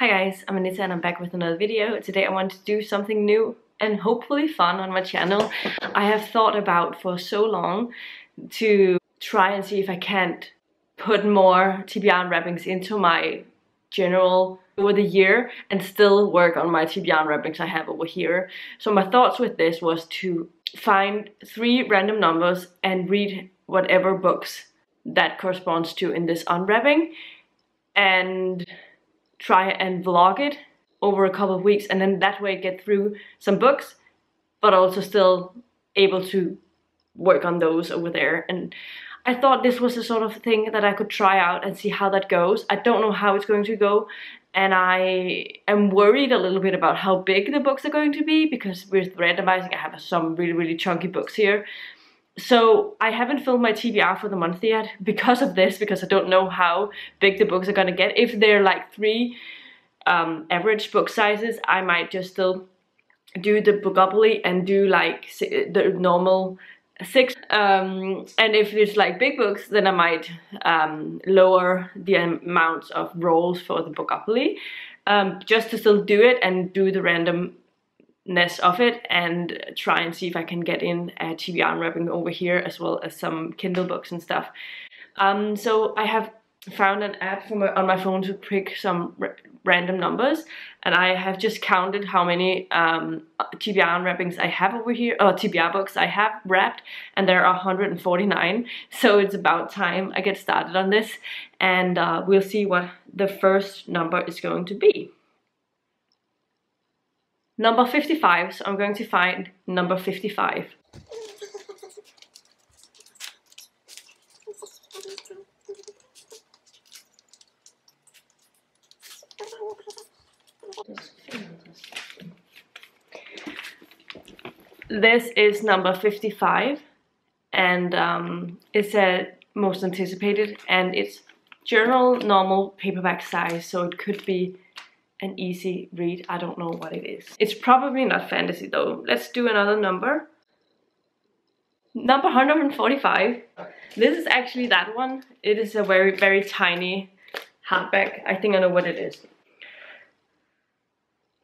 Hi guys, I'm Anita and I'm back with another video. Today I want to do something new and hopefully fun on my channel. I have thought about for so long to try and see if I can't put more TBR unwrappings into my general over the year and still work on my TBR unwrappings I have over here. So my thoughts with this was to find three random numbers and read whatever books that corresponds to in this unwrapping and try and vlog it over a couple of weeks, and then that way get through some books but also still able to work on those over there. And I thought this was the sort of thing that I could try out and see how that goes. I don't know how it's going to go, and I am worried a little bit about how big the books are going to be because with randomizing I have some really chunky books here. So I haven't filmed my TBR for the month yet because of this, because I don't know how big the books are gonna get. If they're like three average book sizes, I might just still do the Bookopoly and do like the normal six. And if it's like big books, then I might lower the amount of rolls for the Bookopoly just to still do it and do the randomness of it and try and see if I can get in a TBR unwrapping over here as well as some Kindle books and stuff. So I have found an app on my phone to pick some random numbers, and I have just counted how many TBR unwrappings I have over here, or TBR books I have wrapped, and there are 149. So it's about time I get started on this, and we'll see what the first number is going to be. Number 55, so I'm going to find number 55. This is number 55, and it's a most anticipated, and it's journal normal paperback size, so it could be an easy read. I don't know what it is. It's probably not fantasy though. Let's do another number. Number 145. This is actually that one. It is a very tiny hardback. I think I know what it is.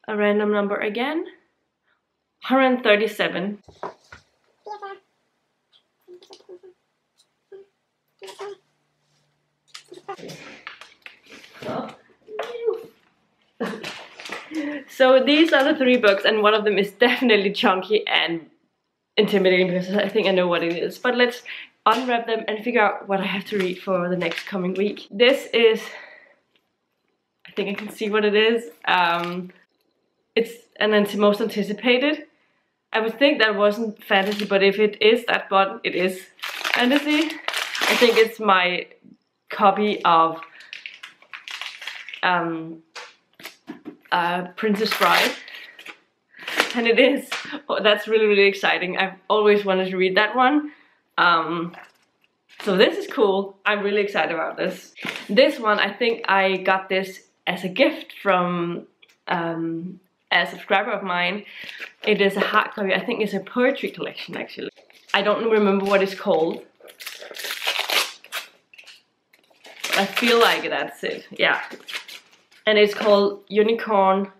A random number again. 137. 12. So these are the three books, and one of them is definitely chunky and intimidating because I think I know what it is. But let's unwrap them and figure out what I have to read for the next coming week. This is, I think I can see what it is. It's most anticipated. I would think that wasn't fantasy, but if it is that one, it is fantasy. I think it's my copy of Princess Bride, and it is. Oh, that's really exciting. I've always wanted to read that one. So this is cool. I'm really excited about this. This one, I think I got this as a gift from a subscriber of mine. It is a hard copy. I think it's a poetry collection actually. I don't remember what it's called. I feel like that's it. Yeah. And it's called Unicorn,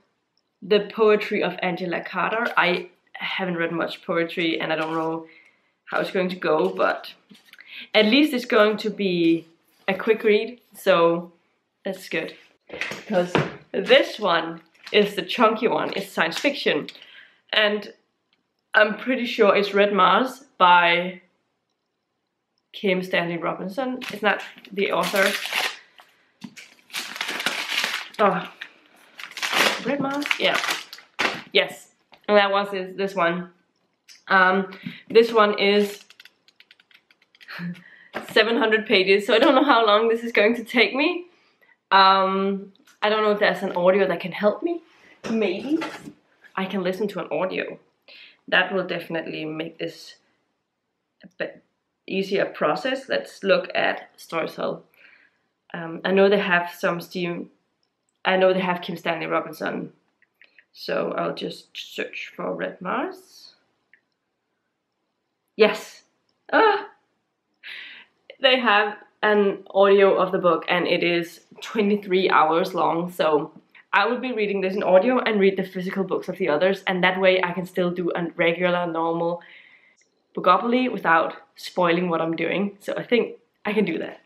The Poetry of Angela Carter. I haven't read much poetry and I don't know how it's going to go, but at least it's going to be a quick read, so that's good. Because this one is the chunky one, it's science fiction. And I'm pretty sure it's Red Mars by Kim Stanley Robinson. It's not the author. Oh, Red Mars? Yeah. Yes. And that was this one. This one is 700 pages, so I don't know how long this is going to take me. I don't know if there's an audio that can help me. Maybe I can listen to an audio. That will definitely make this a bit easier process. Let's look at Storytel. I know they have some I know they have Kim Stanley Robinson, so I'll just search for Red Mars. Yes! They have an audio of the book, and it is 23 hours long, so I would be reading this in audio and read the physical books of the others, and that way I can still do a regular, normal Bookopoly without spoiling what I'm doing. So I think I can do that.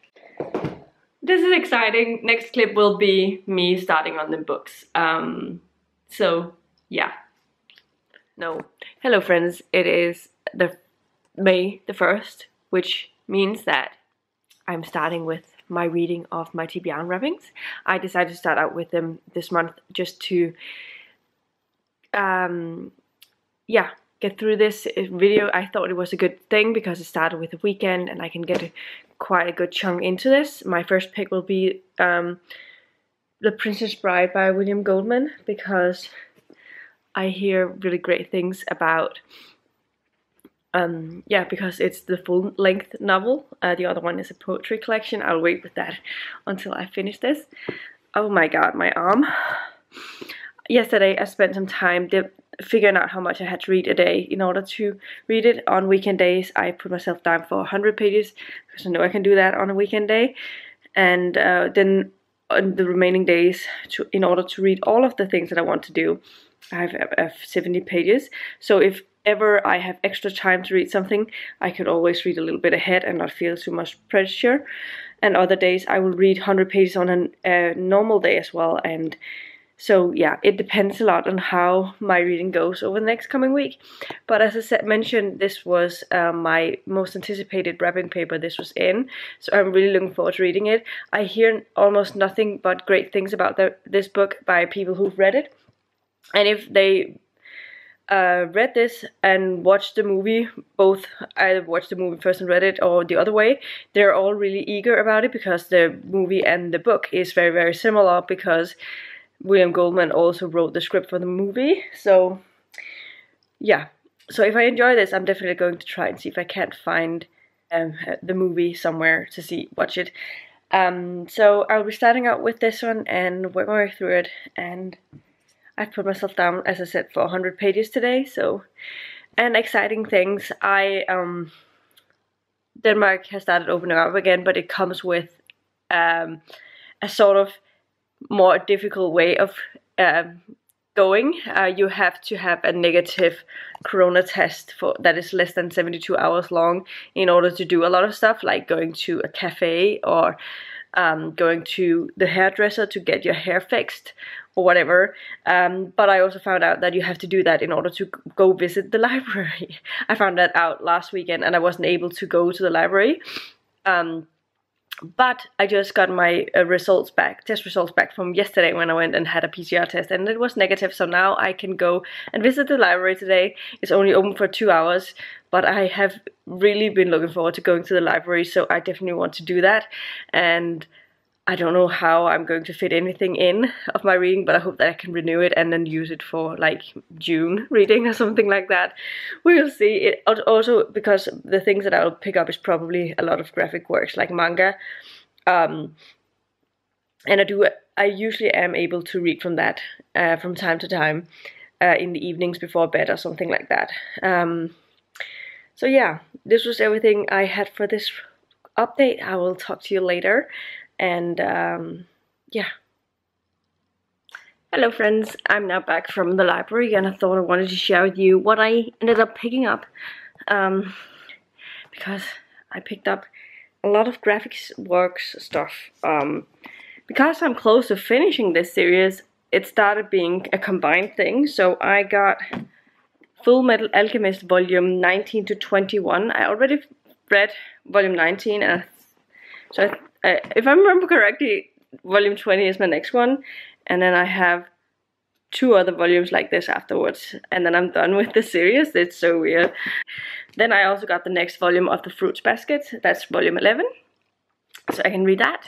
This is exciting. Next clip will be me starting on the books. So yeah. No. Hello friends, it is May 1st, which means that I'm starting with my reading of my TBR wrappings. I decided to start out with them this month just to get through this video. I thought it was a good thing because it started with the weekend and I can get quite a good chunk into this. My first pick will be The Princess Bride by William Goldman, because I hear really great things about because it's the full-length novel. The other one is a poetry collection. I'll wait with that until I finish this. Oh my god, my arm. Yesterday I spent some time figuring out how much I had to read a day in order to read it. On weekend days I put myself down for 100 pages, because I know I can do that on a weekend day. And then on the remaining days, in order to read all of the things that I want to do, I have 70 pages. So if ever I have extra time to read something, I could always read a little bit ahead and not feel too much pressure. And other days I will read 100 pages on a normal day as well. And so yeah, it depends a lot on how my reading goes over the next coming week. But as I mentioned, this was my most anticipated wrapping paper this was in, so I'm really looking forward to reading it. I hear almost nothing but great things about this book by people who've read it. And if they read this and watched the movie, both either watched the movie first and read it or the other way, they're all really eager about it, because the movie and the book is very, very similar, because William Goldman also wrote the script for the movie. So yeah, so if I enjoy this, I'm definitely going to try and see if I can't find the movie somewhere to watch it. So I'll be starting out with this one and work my way through it, and I've put myself down, as I said, for 100 pages today, so... And exciting things. Denmark has started opening up again, but it comes with a sort of more difficult way of going. You have to have a negative corona test that is less than 72 hours long in order to do a lot of stuff, like going to a cafe or going to the hairdresser to get your hair fixed, or whatever. But I also found out that you have to do that in order to go visit the library. I found that out last weekend and I wasn't able to go to the library. But I just got my test results back from yesterday, when I went and had a PCR test, and it was negative, so now I can go and visit the library today. It's only open for 2 hours, but I have really been looking forward to going to the library, so I definitely want to do that. And I don't know how I'm going to fit anything in of my reading, but I hope that I can renew it and then use it for like June reading or something like that. We'll see. It also, because the things that I'll pick up is probably a lot of graphic works like manga, and I usually am able to read from that from time to time in the evenings before bed or something like that. So yeah, this was everything I had for this update. I will talk to you later. And yeah. Hello friends, I'm now back from the library, and I thought I wanted to share with you what I ended up picking up, because I picked up a lot of graphics works stuff. Because I'm close to finishing this series, it started being a combined thing, so I got Full Metal Alchemist volume 19 to 21. I already read volume 19, and if I remember correctly, volume 20 is my next one, and then I have 2 other volumes like this afterwards, and then I'm done with the series. It's so weird. Then I also got the next volume of the Fruit Basket. That's volume 11, so I can read that.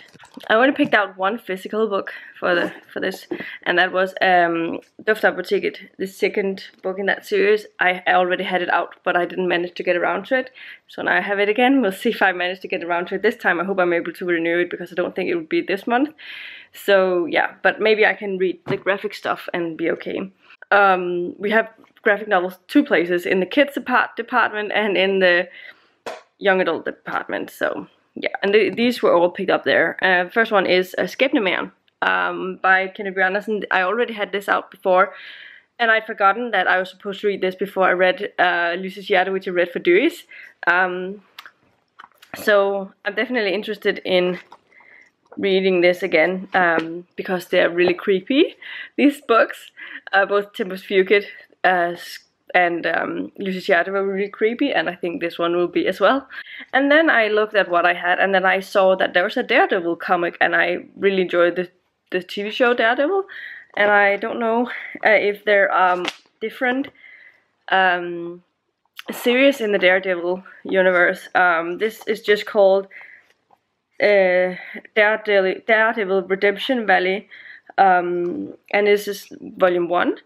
I only picked out one physical book for this, and that was Doftabotiket, the second book in that series. I already had it out, but I didn't manage to get around to it, so now I have it again. We'll see if I manage to get around to it this time. I hope I'm able to renew it, because I don't think it would be this month. So yeah, but maybe I can read the graphic stuff and be okay. We have graphic novels 2 places, in the kids department and in the young adult department, so... Yeah, and these were all picked up there. First one is Skæbne Man by Kenneth B. Anderson. I already had this out before, and I'd forgotten that I was supposed to read this before I read Lucy's Jadewitsch, which I read for Dewey's. So I'm definitely interested in reading this again, because they're really creepy, these books. Both Tempus Fugit and Lucy's Theater were really creepy, and I think this one will be as well. And then I looked at what I had, and then I saw that there was a Daredevil comic, and I really enjoyed the TV show Daredevil. And I don't know if there are different series in the Daredevil universe. This is just called Daredevil Redemption Valley, and this is volume 1.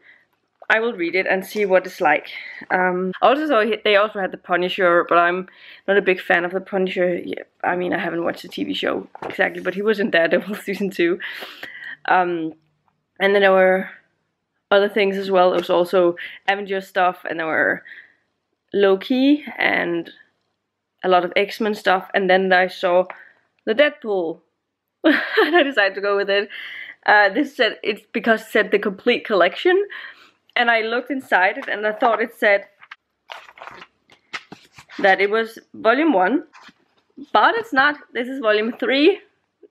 I will read it and see what it's like. Also, they also had the Punisher, but I'm not a big fan of the Punisher. Yeah, I mean, I haven't watched the TV show exactly, but he was in Daredevil season 2. And then there were other things as well. There was also Avengers stuff, and there were Loki and a lot of X-Men stuff. And then I saw the Deadpool, and I decided to go with it. This said, it's because it said the complete collection, and I looked inside it and I thought it said that it was volume 1, but it's not. This is volume 3,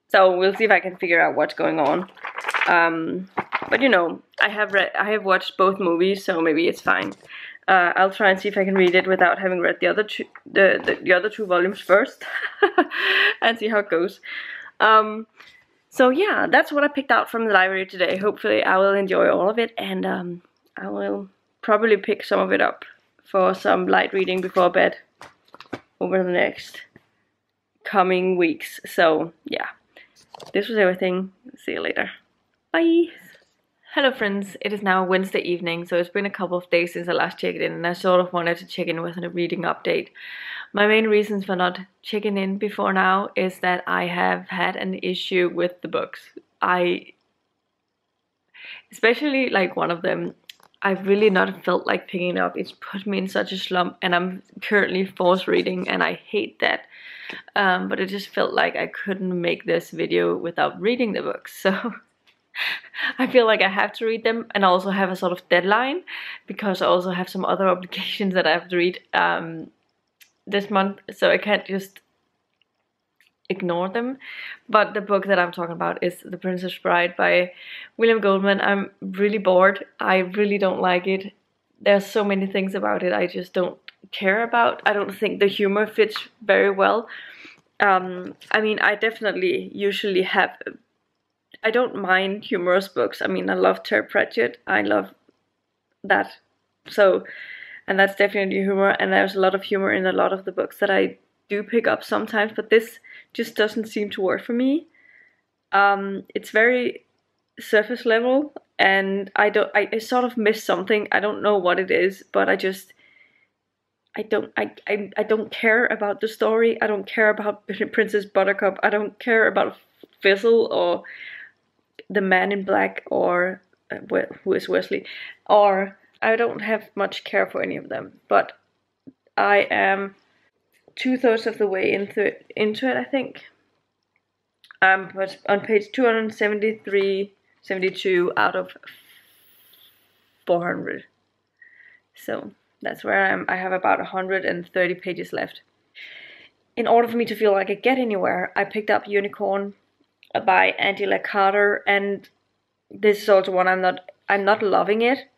so we'll see if I can figure out what's going on. But you know, I have watched both movies, so maybe it's fine. I'll try and see if I can read it without having read the other two, the other two volumes first, and see how it goes. So yeah, that's what I picked out from the library today. Hopefully I will enjoy all of it, and I will probably pick some of it up for some light reading before bed over the next coming weeks. So yeah, this was everything. See you later. Bye! Hello friends, it is now Wednesday evening, so it's been a couple of days since I last checked in, and I sort of wanted to check in with a reading update. My main reasons for not checking in before now is that I have had an issue with the books. Especially like one of them, I've really not felt like picking it up. It's put me in such a slump, and I'm currently force reading, and I hate that. But it just felt like I couldn't make this video without reading the books, so I feel like I have to read them, and I also have a sort of deadline because I also have some other obligations that I have to read this month, so I can't just ignore them. But the book that I'm talking about is The Princess Bride by William Goldman. I'm really bored. I really don't like it. There's so many things about it I just don't care about. I don't think the humor fits very well. I mean, I definitely usually have... I don't mind humorous books. I mean, I love Terry Pratchett. I love that. So, and that's definitely humor. And there's a lot of humor in a lot of the books that I do pick up sometimes. But this just doesn't seem to work for me. It's very surface level, and I sort of miss something. I don't know what it is, but I don't care about the story. I don't care about Princess Buttercup. I don't care about Fizzle or the Man in Black, or who is Wesley, or I don't have much care for any of them, but I am 2/3 of the way into it, I think. But on page 273-72 out of 400, so that's where I am. I have about 130 pages left. In order for me to feel like I get anywhere, I picked up Unicorn by Angela Carter, and this is also one I'm not loving it,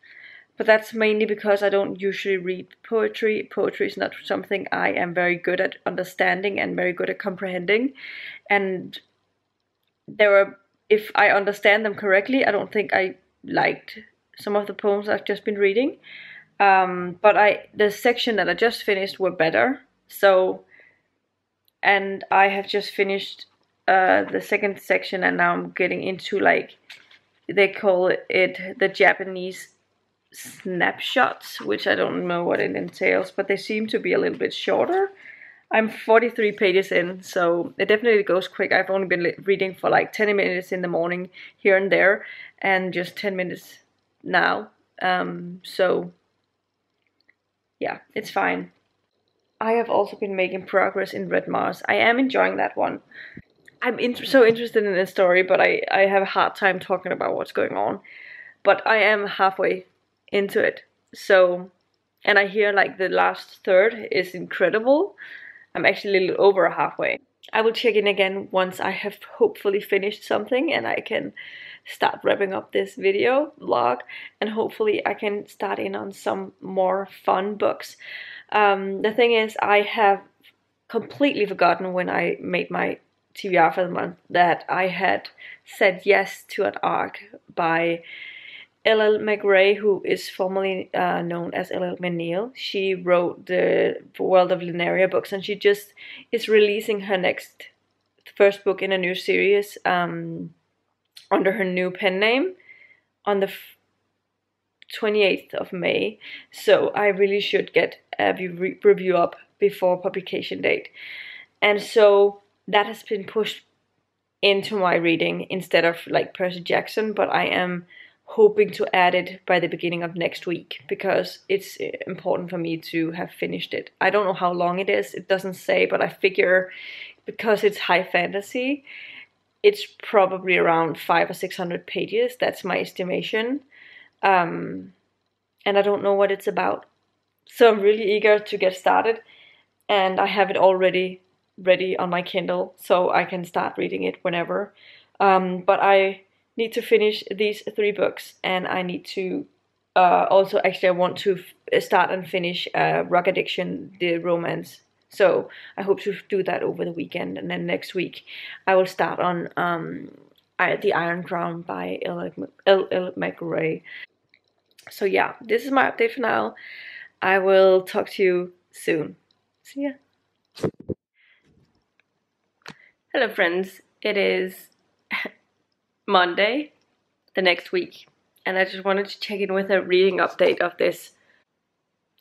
but that's mainly because I don't usually read poetry. Poetry is not something I am very good at understanding and very good at comprehending, and if I understand them correctly, I don't think I liked some of the poems I've just been reading, but the section that I just finished were better. So, and I have just finished the second section, and now I'm getting into, like, they call it the Japanese snapshots, which I don't know what it entails, but they seem to be a little bit shorter. I'm 43 pages in, so it definitely goes quick. I've only been reading for like 10 minutes in the morning here and there, and just 10 minutes now, so yeah, it's fine. I have also been making progress in Red Mars. I am enjoying that one. I'm so interested in this story, but I have a hard time talking about what's going on. But I am halfway into it. So, and I hear like the last third is incredible. I'm actually a little over halfway. I will check in again once I have hopefully finished something and I can start wrapping up this video vlog, and hopefully I can start in on some more fun books. The thing is, I have completely forgotten when I made my TBR for the month that I had said yes to an arc by L.L. McRae, who is formerly known as L.L. McNeil. She wrote the World of Lunaria books, and she just is releasing her first book in a new series under her new pen name on the 28th of May. So I really should get a review up before publication date. And so that has been pushed into my reading instead of like Percy Jackson, but I am hoping to add it by the beginning of next week because it's important for me to have finished it. I don't know how long it is, it doesn't say, but I figure because it's high fantasy, it's probably around 500 or 600 pages. That's my estimation. And I don't know what it's about. So I'm really eager to get started, and I have it already ready on my Kindle, so I can start reading it whenever. But I need to finish these three books, and I need to also, actually I want to start and finish Rock Addiction, the romance. So I hope to do that over the weekend, and then next week I will start on The Iron Crown by L.L. McRae. So yeah, this is my update for now. I will talk to you soon. See ya. Hello friends, it is Monday, the next week, and I just wanted to check in with a reading update of this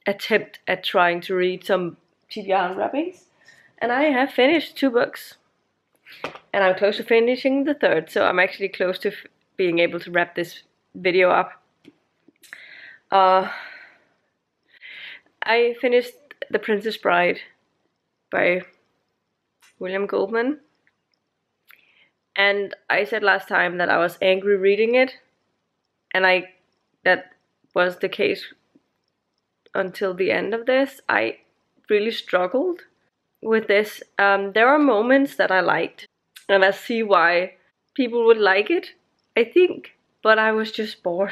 attempt at trying to read some TBR unwrappings. And I have finished two books, and I'm close to finishing the third, so I'm actually close to being able to wrap this video up. I finished The Princess Bride by William Goldman. And I said last time that I was angry reading it, and that was the case until the end of this. I really struggled with this. There are moments that I liked, and I see why people would like it, I think. But I was just bored.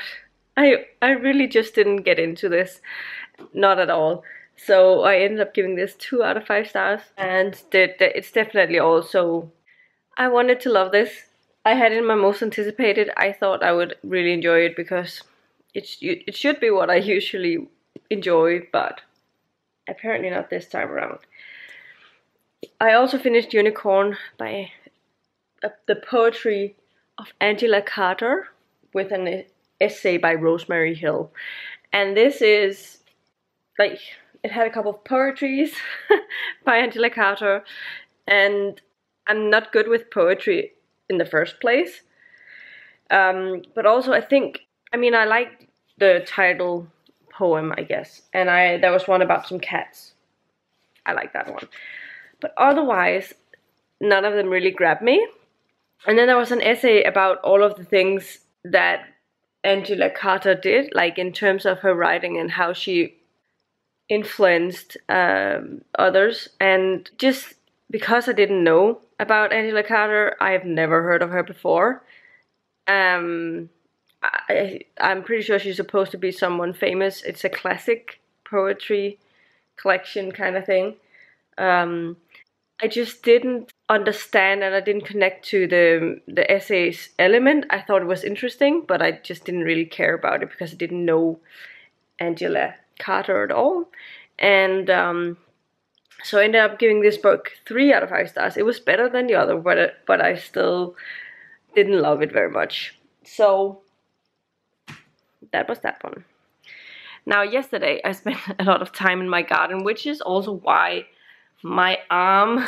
I really just didn't get into this, not at all. So I ended up giving this 2 out of 5 stars, and it's definitely also, I wanted to love this. I had it my most anticipated. I thought I would really enjoy it because it should be what I usually enjoy, but apparently not this time around. I also finished Unicorn by the poetry of Angela Carter with an essay by Rosemary Hill. And this is like, it had a couple of poetries by Angela Carter, and I'm not good with poetry in the first place, but also I think, I mean, I liked the title poem, I guess, and there was one about some cats. I like that one, but otherwise none of them really grabbed me. And then there was an essay about all of the things that Angela Carter did, like in terms of her writing and how she influenced others. And just because I didn't know about Angela Carter, I have never heard of her before. I'm pretty sure she's supposed to be someone famous. It's a classic poetry collection kind of thing. I just didn't understand, and I didn't connect to the essays element. I thought it was interesting, but I just didn't really care about it because I didn't know Angela Carter at all. And so I ended up giving this book 3 out of 5 stars. It was better than the other, but I still didn't love it very much. So that was that one. Now yesterday I spent a lot of time in my garden, which is also why my arm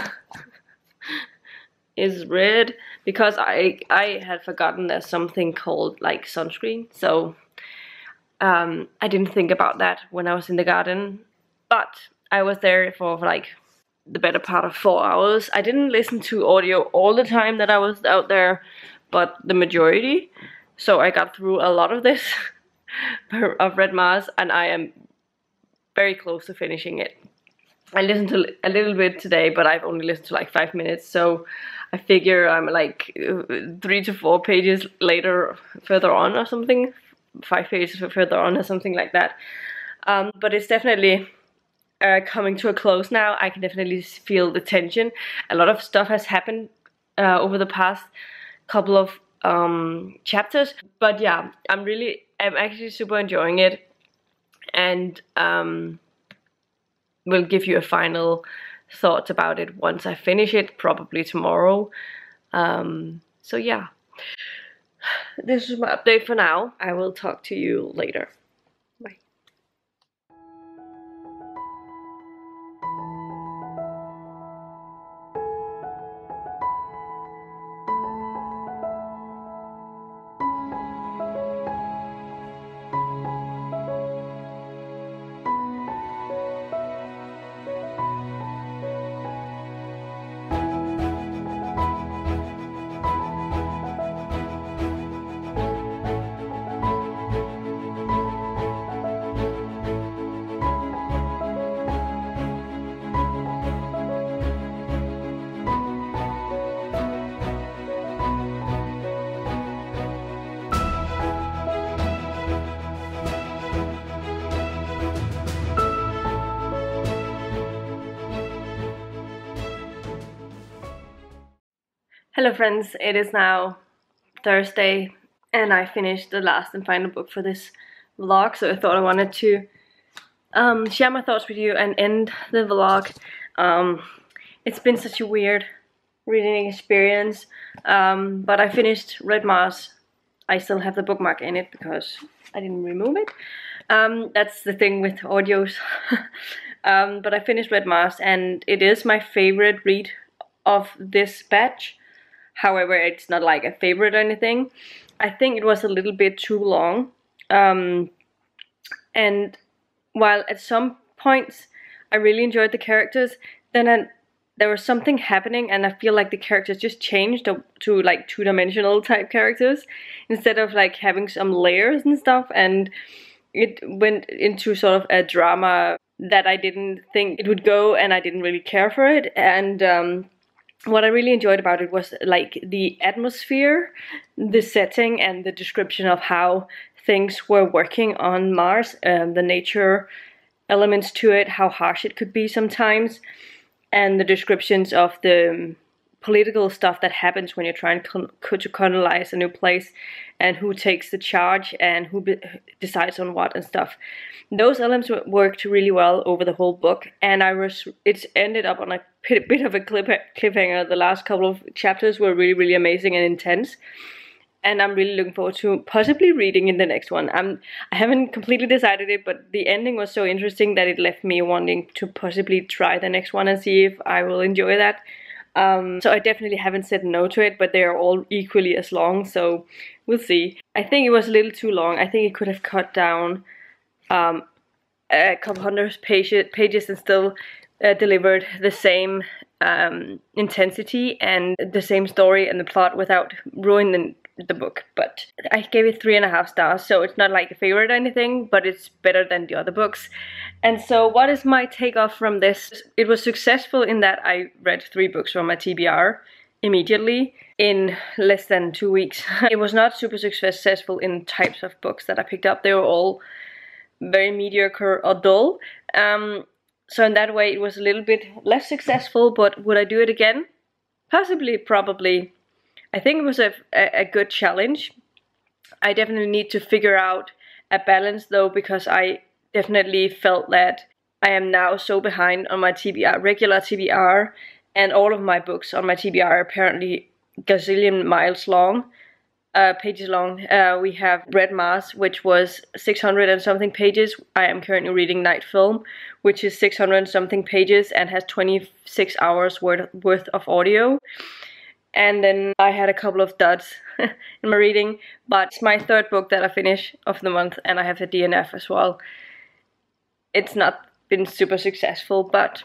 is red, because I had forgotten there's something called like sunscreen. So I didn't think about that when I was in the garden, but I was there for like the better part of 4 hours. I didn't listen to audio all the time that I was out there, but the majority. So I got through a lot of this of Red Mars, and I am very close to finishing it. I listened to a little bit today, but I've only listened to like 5 minutes, so I figure I'm like 3 to 4 pages later, further on or something, 5 pages further on or something like that. But it's definitely coming to a close now. I can definitely feel the tension. A lot of stuff has happened over the past couple of chapters, but yeah, I'm actually super enjoying it, and will give you a final thoughts about it once I finish it, probably tomorrow. So yeah, this is my update for now. I will talk to you later. Bye. Hello friends, it is now Thursday and I finished the last and final book for this vlog, so I thought I wanted to share my thoughts with you and end the vlog. It's been such a weird reading experience, but I finished Red Mars. I still have the bookmark in it because I didn't remove it. That's the thing with audios. But I finished Red Mars, and it is my favorite read of this batch. However, it's not like a favorite or anything. I think it was a little bit too long. And while at some points I really enjoyed the characters, then there was something happening and I feel like the characters just changed to like two-dimensional type characters instead of like having some layers and stuff. And it went into sort of a drama that I didn't think it would go, and I didn't really care for it. And what I really enjoyed about it was like the atmosphere, the setting, and the description of how things were working on Mars, the nature elements to it, how harsh it could be sometimes, and the descriptions of the political stuff that happens when you're trying to colonize a new place, and who takes the charge and who decides on what and stuff. Those elements worked really well over the whole book, and it's ended up on a bit of a cliffhanger. The last couple of chapters were really, really amazing and intense, and I'm really looking forward to possibly reading in the next one. I haven't completely decided it, but the ending was so interesting that it left me wanting to possibly try the next one and see if I will enjoy that. So I definitely haven't said no to it, but they are all equally as long, so we'll see. I think it was a little too long. I think it could have cut down a couple hundred pages and still delivered the same intensity and the same story and the plot without ruining the book. But I gave it 3.5 stars, so it's not like a favorite or anything, but it's better than the other books. And so what is my takeoff from this? It was successful in that I read 3 books from my TBR immediately in less than 2 weeks. It was not super successful in types of books that I picked up. They were all very mediocre or dull, so in that way it was a little bit less successful. But would I do it again? Possibly, probably. I think it was a good challenge. I definitely need to figure out a balance though, because I definitely felt that I am now so behind on my TBR, regular TBR, and all of my books on my TBR are apparently gazillion miles long, pages long. We have Red Mars, which was 600 and something pages. I am currently reading Night Film, which is 600 and something pages and has 26 hours worth of audio. And then I had a couple of duds in my reading, but it's my 3rd book that I finish of the month, and I have the DNF as well. It's not been super successful, but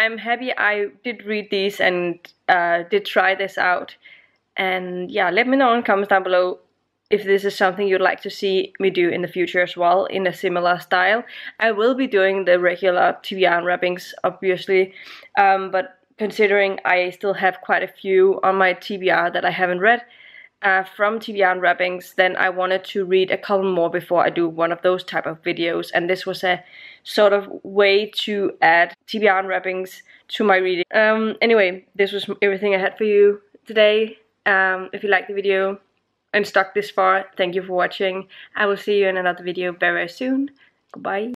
I'm happy I did read these and did try this out. And yeah, let me know in comments down below if this is something you'd like to see me do in the future as well, in a similar style. I will be doing the regular TV unwrappings, obviously, but considering I still have quite a few on my TBR that I haven't read from TBR unwrappings, then I wanted to read a couple more before I do one of those type of videos, and this was a sort of way to add TBR unwrappings to my reading. Anyway, this was everything I had for you today. If you liked the video and stuck this far, thank you for watching. I will see you in another video very, very soon. Goodbye.